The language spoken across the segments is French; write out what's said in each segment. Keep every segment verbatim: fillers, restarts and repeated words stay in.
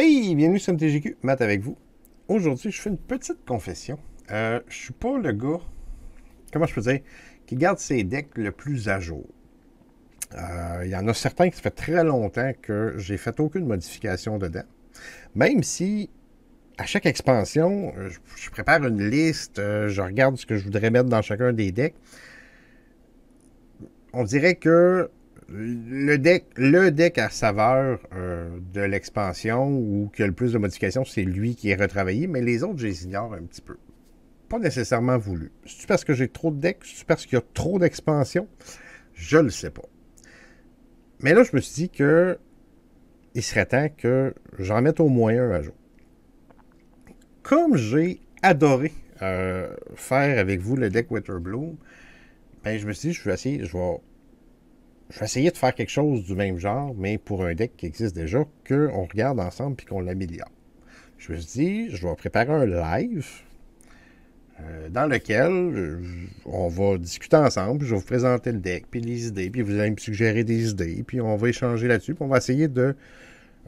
Hey, bienvenue sur M T G Q, Matt avec vous. Aujourd'hui, je fais une petite confession. Euh, je suis pas le gars, comment je peux dire, qui garde ses decks le plus à jour. Euh, il y en a certains qui ça fait très longtemps que j'ai fait aucune modification dedans. Même si, à chaque expansion, je, je prépare une liste, je regarde ce que je voudrais mettre dans chacun des decks. On dirait que Le deck, le deck à saveur euh, de l'expansion ou qui a le plus de modifications, c'est lui qui est retravaillé, mais les autres, je les ignore un petit peu. Pas nécessairement voulu. C'est-tu parce que j'ai trop de decks? C'est-tu parce qu'il y a trop d'expansions? Je le sais pas. Mais là, je me suis dit que il serait temps que j'en mette au moins un à jour. Comme j'ai adoré euh, faire avec vous le deck Winterbloom, ben, je me suis dit, je vais essayer, je vais... Je vais essayer de faire quelque chose du même genre, mais pour un deck qui existe déjà, qu'on regarde ensemble et qu'on l'améliore. Je me suis dit, je vais préparer un live euh, dans lequel on va discuter ensemble, puis je vais vous présenter le deck, puis les idées, puis vous allez me suggérer des idées, puis on va échanger là-dessus, puis on va essayer de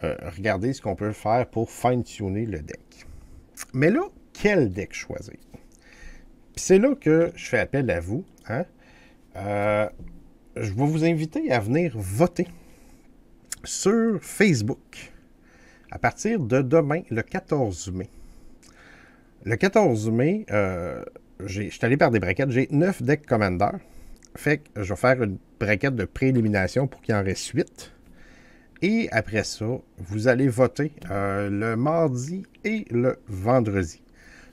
euh, regarder ce qu'on peut faire pour fine-tuner le deck. Mais là, quel deck choisir? Puis c'est là que je fais appel à vous, hein? Euh, Je vais vous inviter à venir voter sur Facebook à partir de demain, le quatorze mai. Le quatorze mai, euh, je suis allé par des braquettes. J'ai neuf decks commandeurs. Fait que je vais faire une braquette de préélimination pour qu'il en reste huit. Et après ça, vous allez voter euh, le mardi et le vendredi.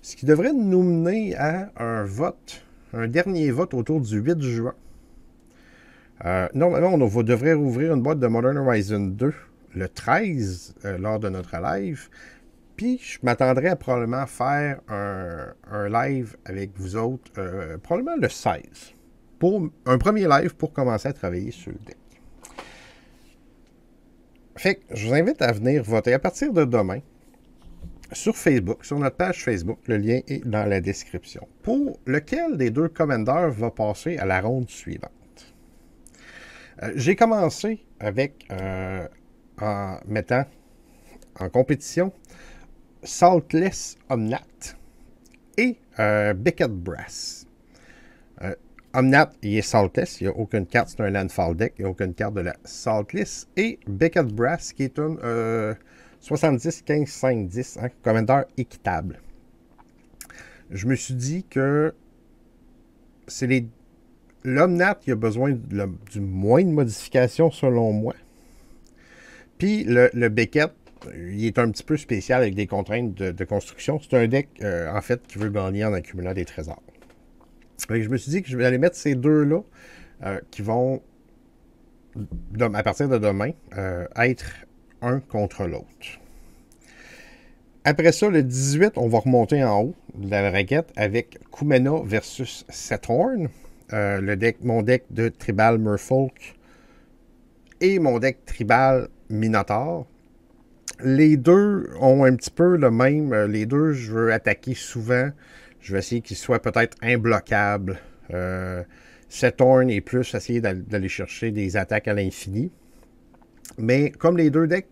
Ce qui devrait nous mener à un vote, un dernier vote autour du huit juin. Euh, normalement, on va, devrait rouvrir une boîte de Modern Horizon deux le treize euh, lors de notre live. Puis, je m'attendrai à probablement faire un, un live avec vous autres, euh, probablement le seize, pour un premier live pour commencer à travailler sur le deck. Fait que je vous invite à venir voter à partir de demain sur Facebook, sur notre page Facebook. Le lien est dans la description. Pour lequel des deux commandeurs va passer à la ronde suivante. Euh, j'ai commencé avec, euh, en mettant en compétition, Saltless, Omnath et euh, Beckett Brass. Euh, Omnath, il est Saltless, il n'y a aucune carte, c'est un landfall deck, il n'y a aucune carte de la Saltless. Et Beckett Brass, qui est une euh, soixante-dix, quinze, cinq, dix, hein, commandeur équitable. Je me suis dit que c'est les... L'Omnath, il a besoin de, le, du moins de modifications, selon moi. Puis, le, le Beckett, il est un petit peu spécial avec des contraintes de, de construction. C'est un deck, euh, en fait, qui veut gagner en accumulant des trésors. Donc, je me suis dit que je vais aller mettre ces deux-là, euh, qui vont, de, à partir de demain, euh, être un contre l'autre. Après ça, le dix-huit, on va remonter en haut de la raquette avec Kumena versus Saturn. Euh, le deck, mon deck de tribal Merfolk et mon deck tribal Minotaur. Les deux ont un petit peu le même. Les deux, je veux attaquer souvent. Je vais essayer qu'ils soient peut-être imbloquables. Euh, Saturn est plus essayer d'aller chercher des attaques à l'infini. Mais comme les deux decks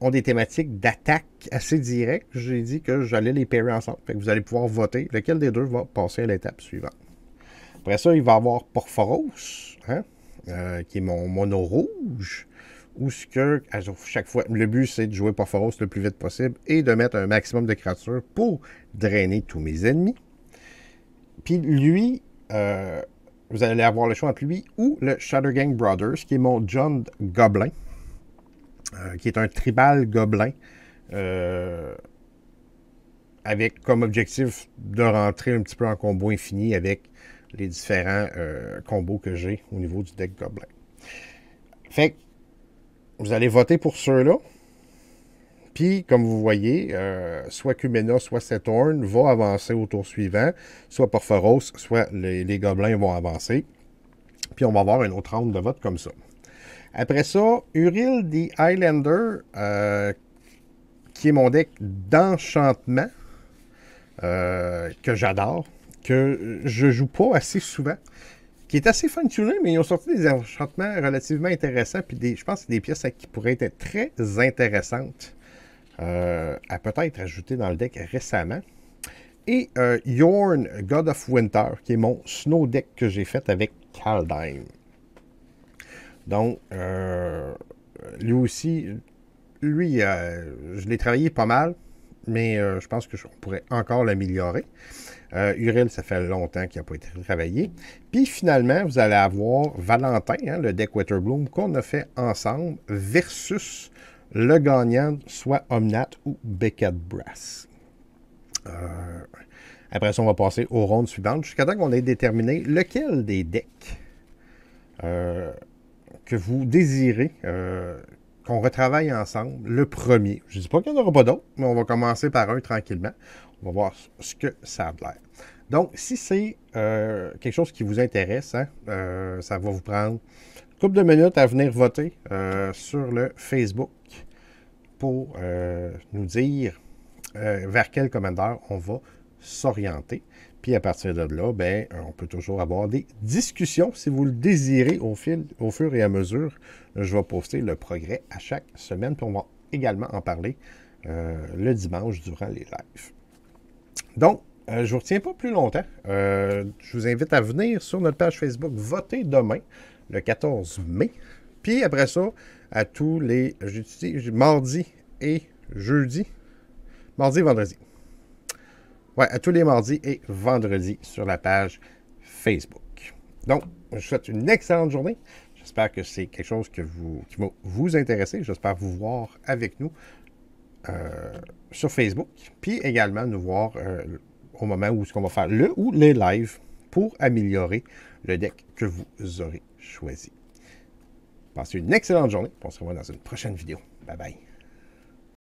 ont des thématiques d'attaque assez directes, j'ai dit que j'allais les pairer ensemble. Fait que vous allez pouvoir voter lequel des deux va passer à l'étape suivante. Après ça, il va y avoir Purphoros, hein, euh, qui est mon mono rouge, où ce que, à chaque fois, le but, c'est de jouer Purphoros le plus vite possible et de mettre un maximum de créatures pour drainer tous mes ennemis. Puis lui, euh, vous allez avoir le choix entre lui ou le Shattergang Brothers, qui est mon John Gobelin, euh, qui est un tribal gobelin, euh, avec comme objectif de rentrer un petit peu en combo infini avec les différents euh, combos que j'ai au niveau du deck Gobelin. Fait que vous allez voter pour ceux-là. Puis, comme vous voyez, euh, soit Kumena, soit Saturn va avancer au tour suivant, soit Purphoros, soit les, les Gobelins vont avancer. Puis, on va avoir une autre ronde de vote comme ça. Après ça, Uriel the Highlander, euh, qui est mon deck d'enchantement, euh, que j'adore, que je joue pas assez souvent, qui est assez fine-tuné, mais ils ont sorti des enchantements relativement intéressants, puis des, je pense que c'est des pièces qui pourraient être très intéressantes euh, à peut-être ajouter dans le deck récemment. Et euh, Jorn, God of Winter, qui est mon snow deck que j'ai fait avec Caldheim. Donc, euh, lui aussi, lui, euh, je l'ai travaillé pas mal, mais euh, je pense que je pourrais encore l'améliorer. Euh, Uriel, ça fait longtemps qu'il n'a pas été travaillé. Puis finalement, vous allez avoir Valentin, hein, le deck Winterbloom qu'on a fait ensemble, versus le gagnant, soit Omnath ou Beckett Brass. Euh, après ça, on va passer aux rondes suivantes, jusqu'à temps qu'on ait déterminé lequel des decks euh, que vous désirez euh, qu'on retravaille ensemble, le premier. Je ne dis pas qu'il n'y en aura pas d'autres, mais on va commencer par un tranquillement. On va voir ce que ça a l'air. Donc, si c'est euh, quelque chose qui vous intéresse, hein, euh, ça va vous prendre une couple de minutes à venir voter euh, sur le Facebook pour euh, nous dire euh, vers quel commander on va s'orienter. Puis à partir de là, ben, on peut toujours avoir des discussions si vous le désirez au fil, au fur et à mesure. Je vais poster le progrès à chaque semaine, puis on va également en parler euh, le dimanche durant les lives. Donc, euh, je ne vous retiens pas plus longtemps. Euh, je vous invite à venir sur notre page Facebook voter demain, le quatorze mai. Puis après ça, à tous les jeudi, mardi et jeudi, mardi et vendredi. Ouais, à tous les mardis et vendredis sur la page Facebook. Donc, je vous souhaite une excellente journée. J'espère que c'est quelque chose que vous, qui va vous intéresser. J'espère vous voir avec nous euh, sur Facebook. Puis également nous voir euh, au moment où ce qu'on va faire le ou les lives pour améliorer le deck que vous aurez choisi. Passez une excellente journée. On se revoit dans une prochaine vidéo. Bye bye.